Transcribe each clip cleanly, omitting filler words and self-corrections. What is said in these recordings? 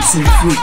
Amazing Week.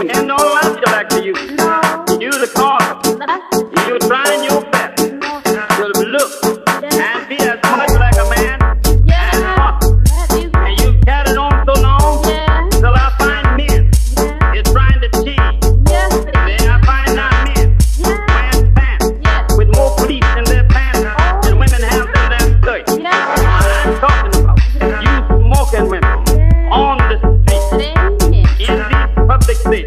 And no love shall back to you. You the cause. You trying your best to look and be as much like a man as possible. And you carried on so long till I find men is trying to cheat. Then I find now men wearing pants with more police in their pants than women have in their skirts. I'm talking about you smoking women on the street in these public cities. Friend.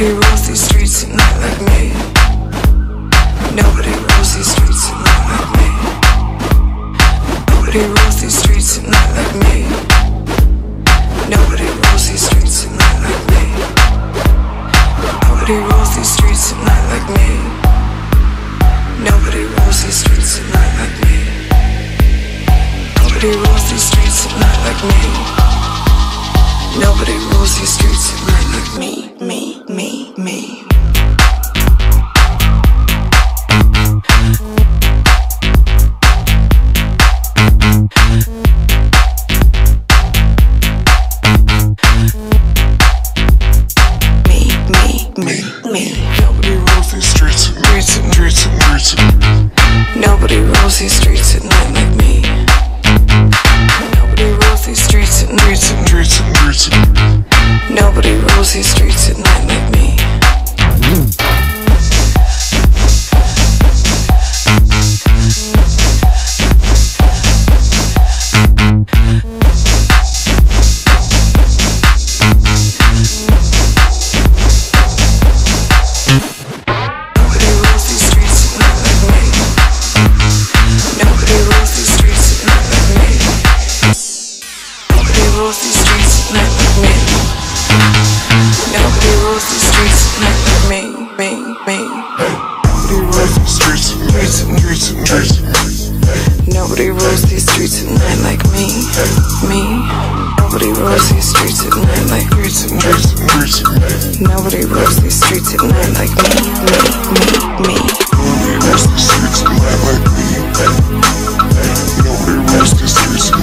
Nobody rules these streets and not like me. Nobody rules these streets and not like me. Nobody rules these streets and not like me. Nobody rules these streets and not like me. Nobody rules these streets and not like me. Nobody rules these streets and not like me. Nobody rules these streets and not like me. Nobody rules these streets and not like me. Me. Nobody rules these streets at night, Nobody rules these streets at night like me. Nobody rules these streets at night, Nobody rules these streets at night like me. Nobody rules these streets at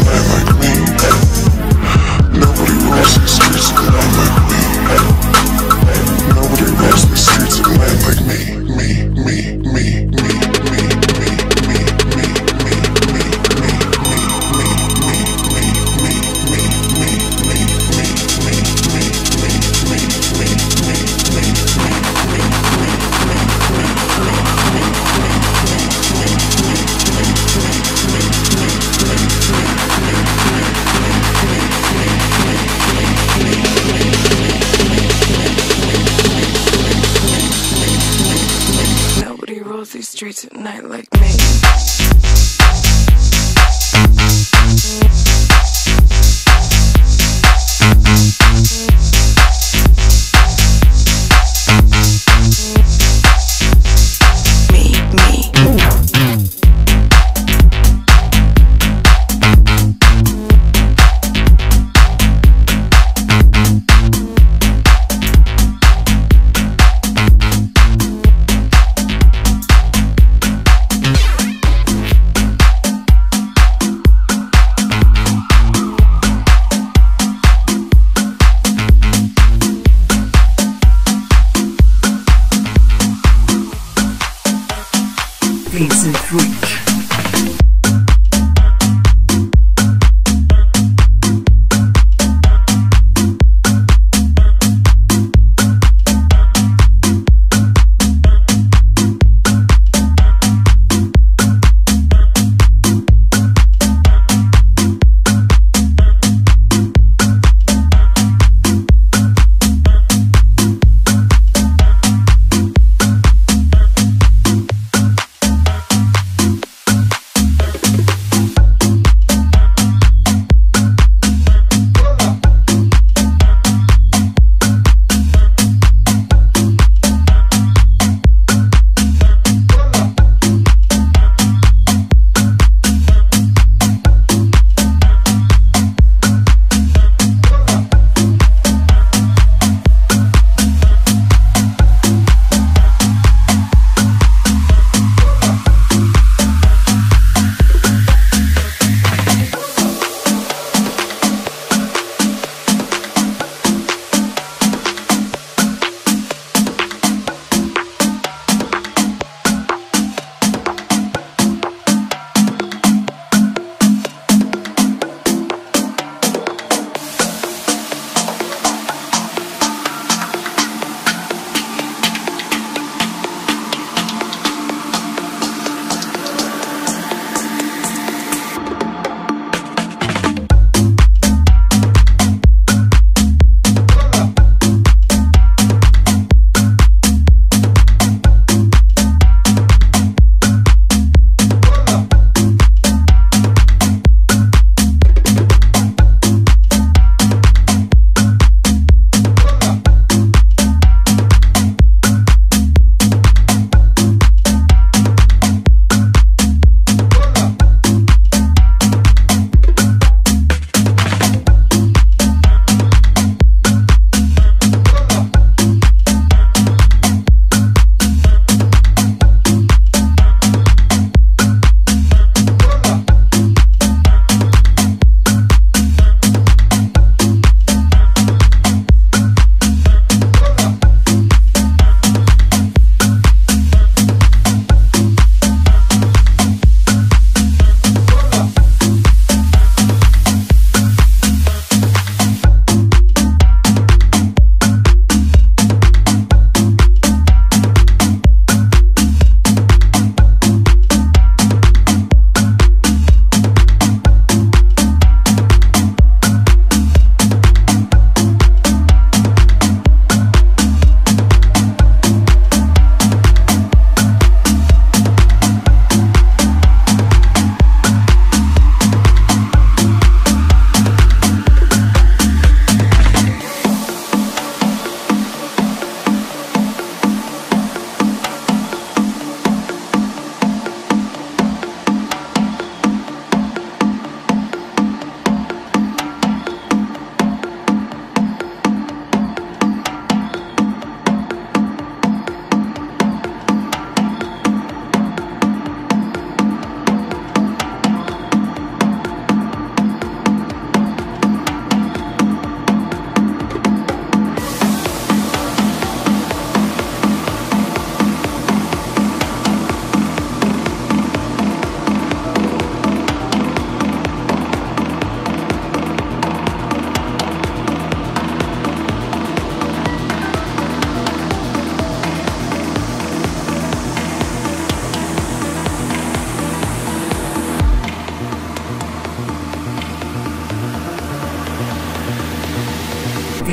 night like me. Nobody rules these streets at night like me. Nobody rules these streets at night like me. Nobody rules these streets at night like me. Nobody rules these streets at night like me. Nobody rules these streets at night like me. Nobody rules these streets at night like me. These streets at night like me.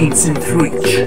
instant reach.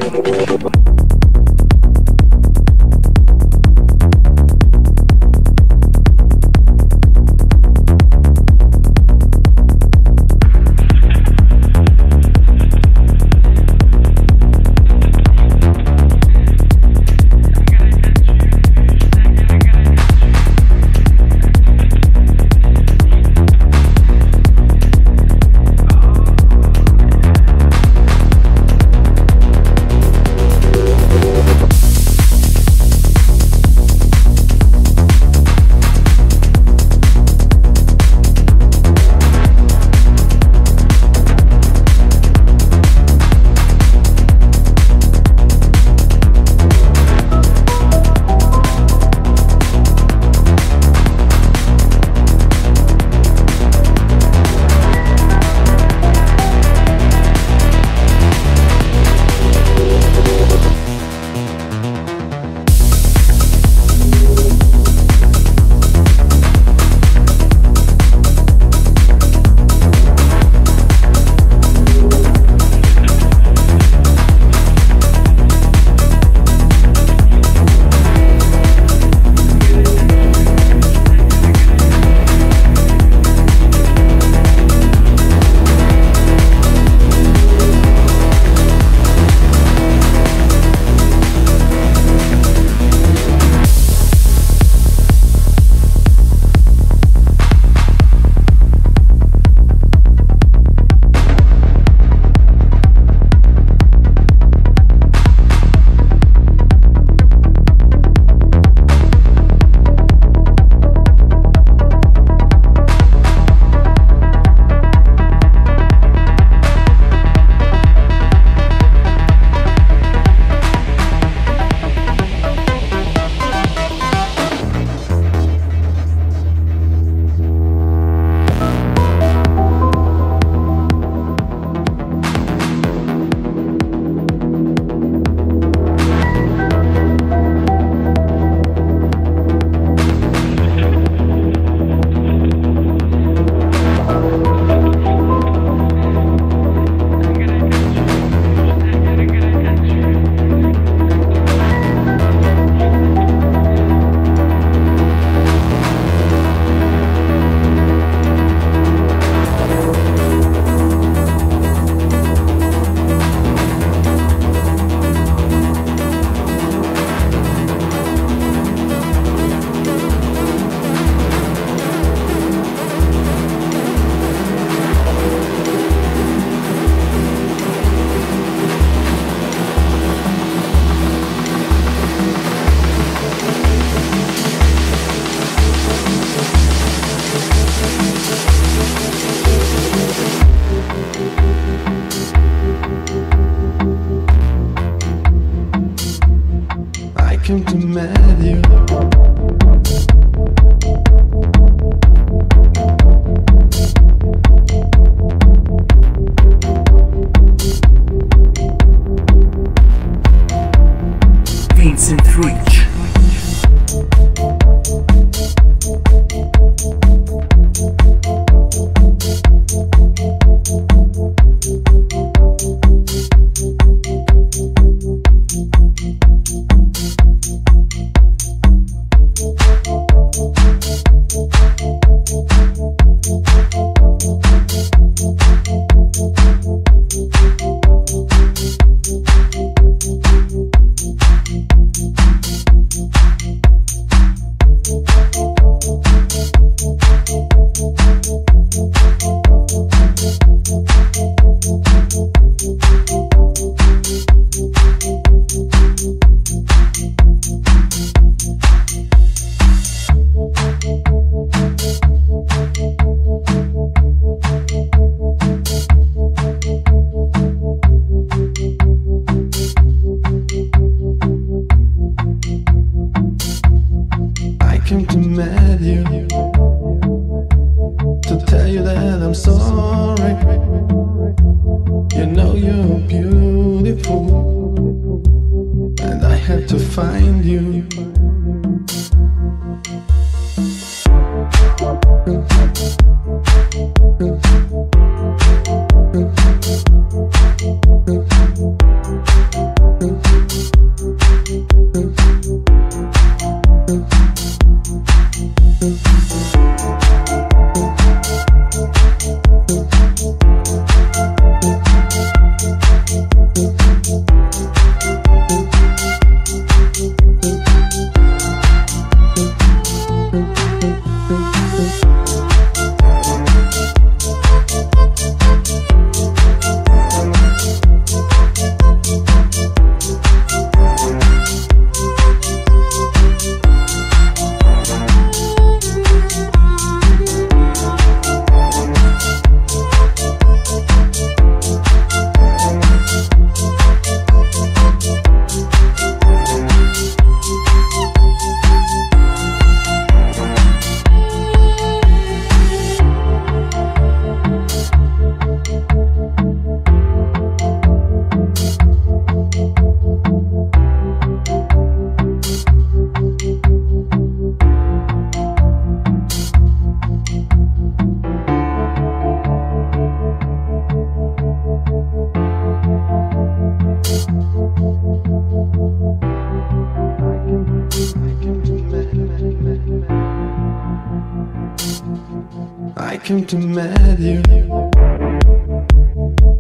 came to meet you,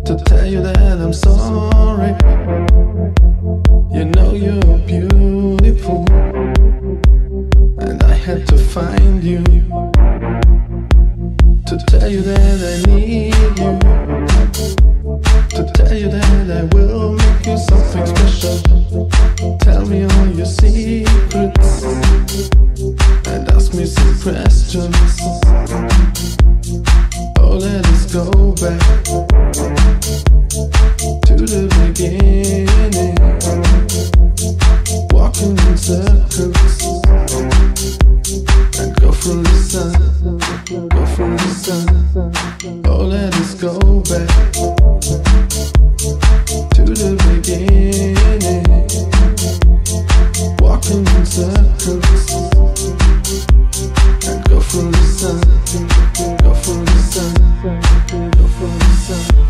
to tell you that I'm sorry. You know you're beautiful, and I had to find you, to tell you that I need you, to tell you that I will make you something special. Tell me all your secrets and ask me some questions. Oh, let us go back to the beginning, walking in circles and go through the sun, go through the sun. Oh, let us go back to the beginning, walking in circles and go through the sun, go through the sun, go through the sun.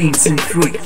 Beats and Freak.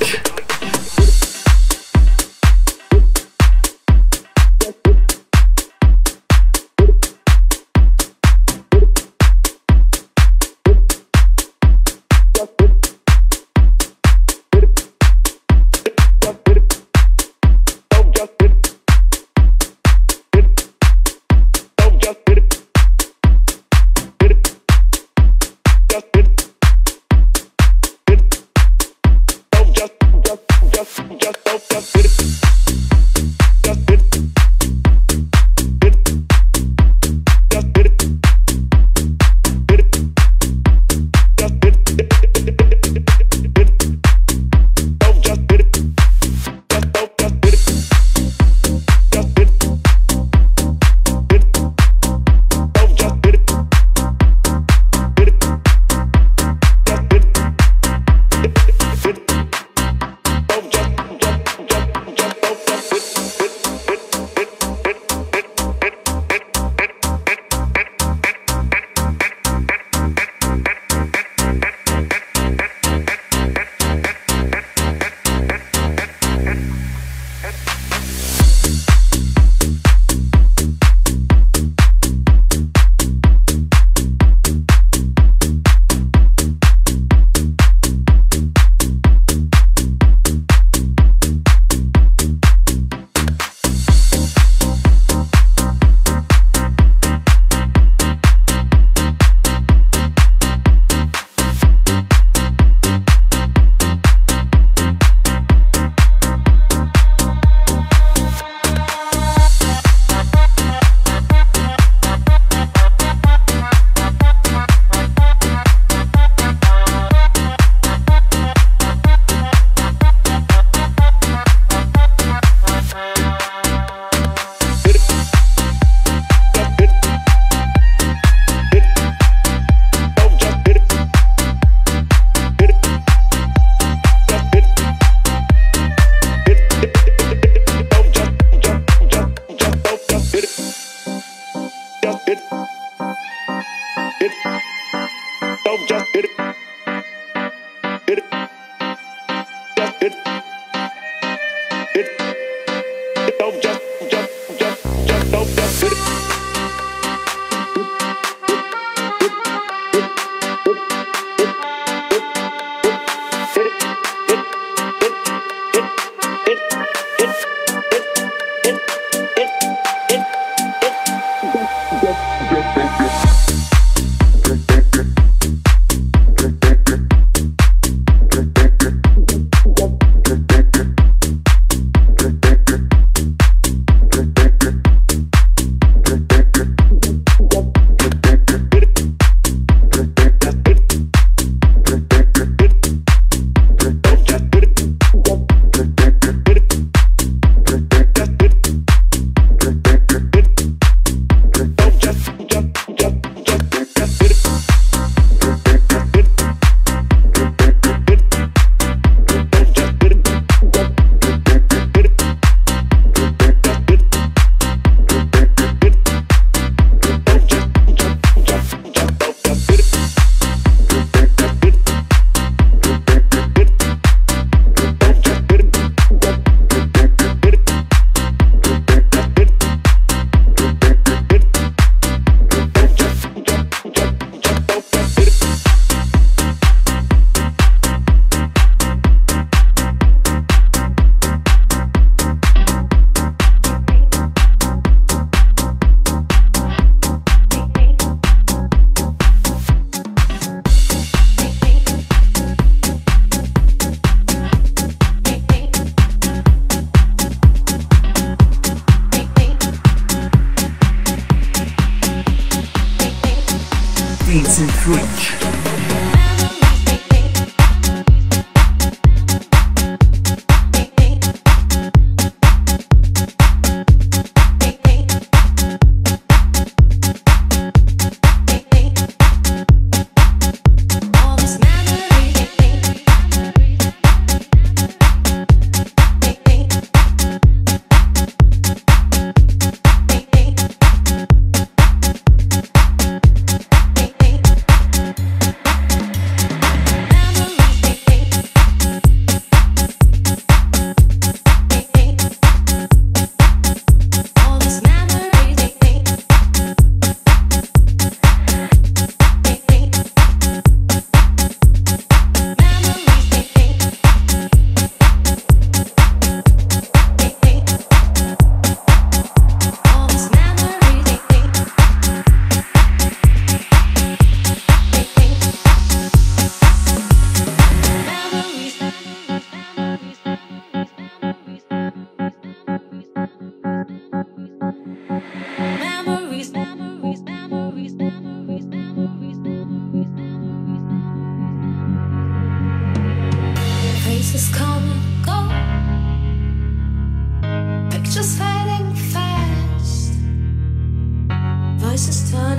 Beats and Freak.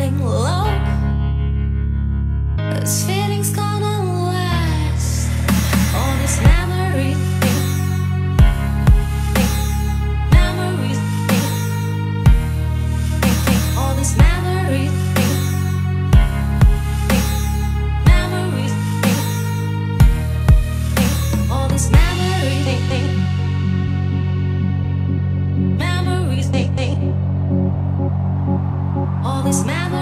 feeling low. This feeling's gonna last. All this memory thing, memories thing, all this memory thing, memories thing, all this memory thing, memories thing. All this memory memories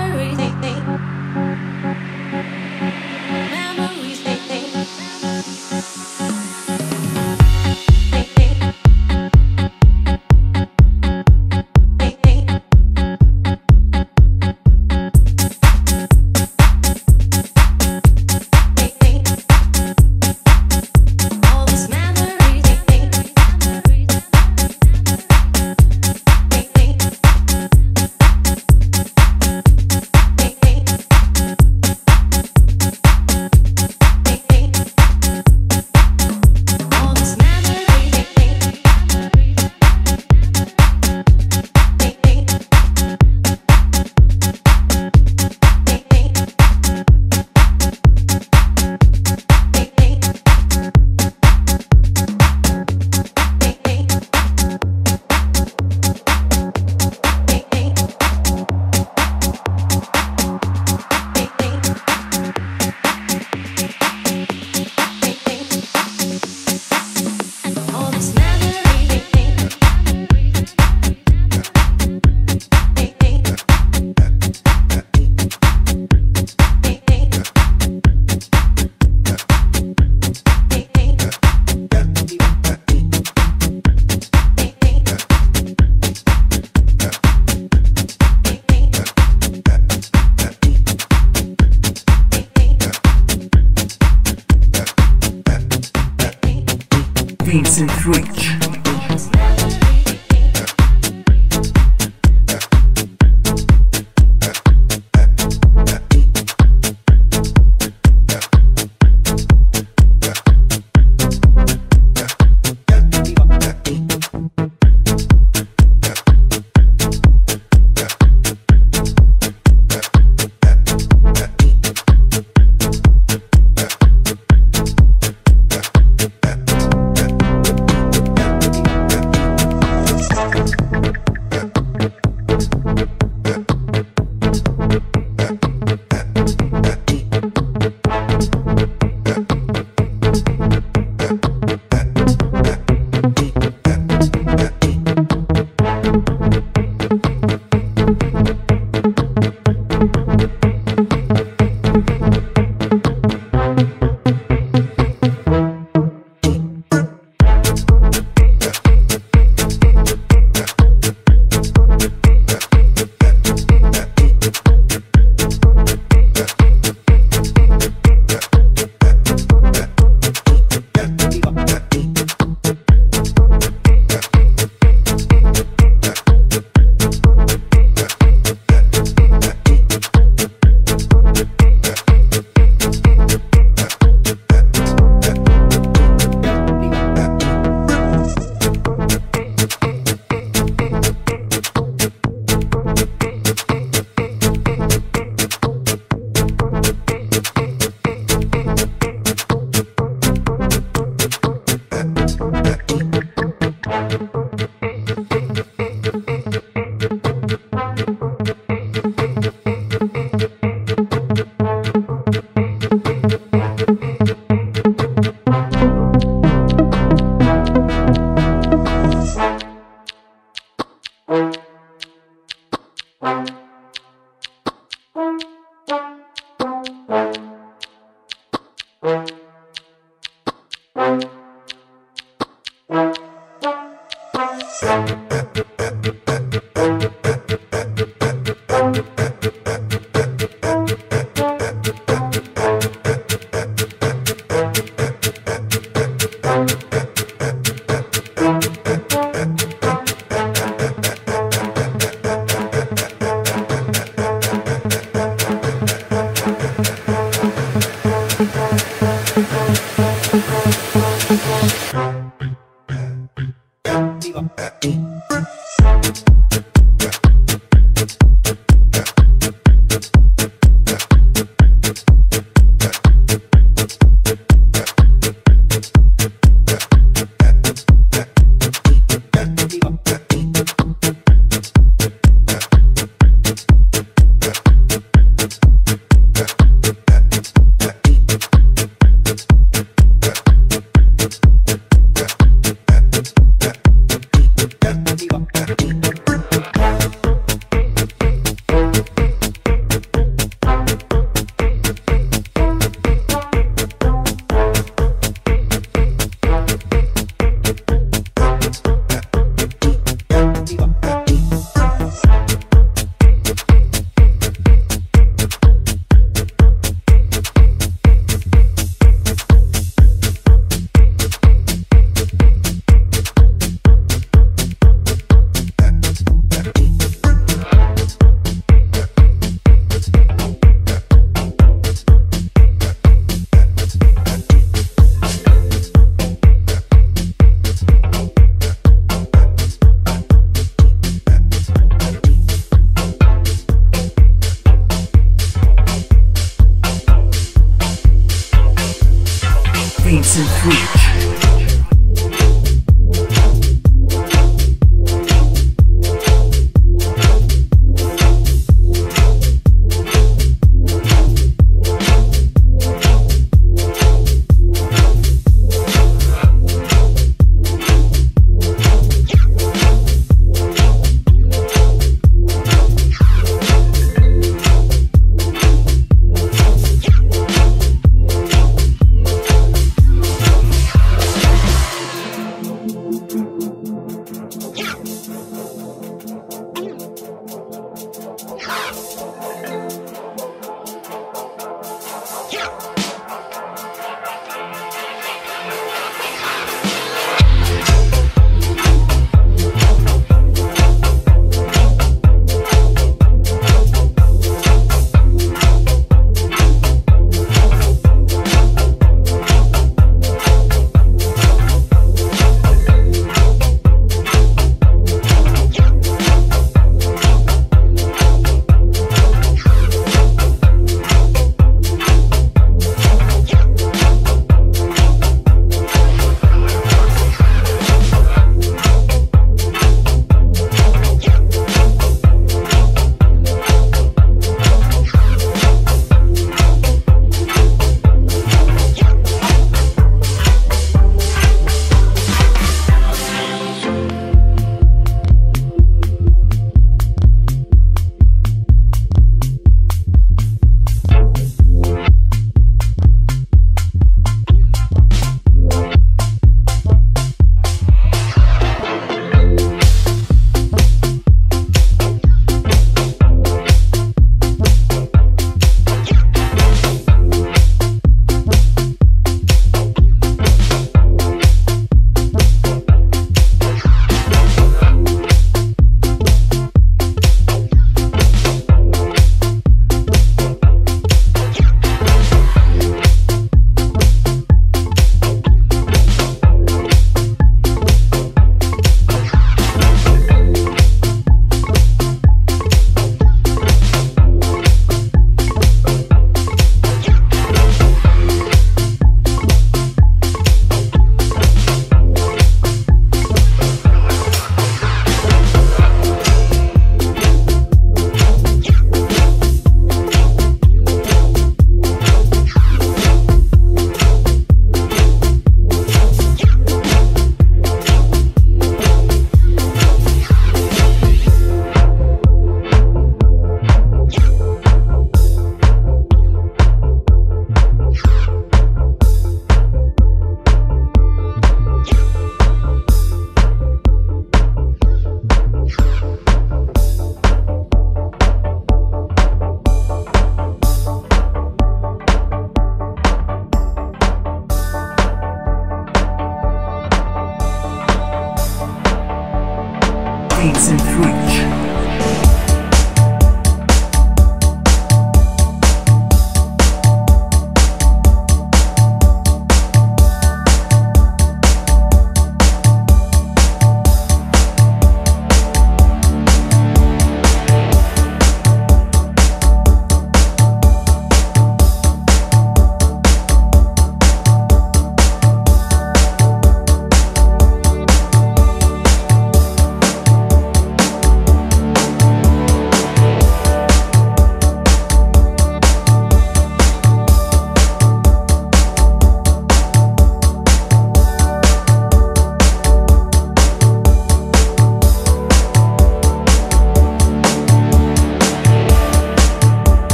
Vincent Rich.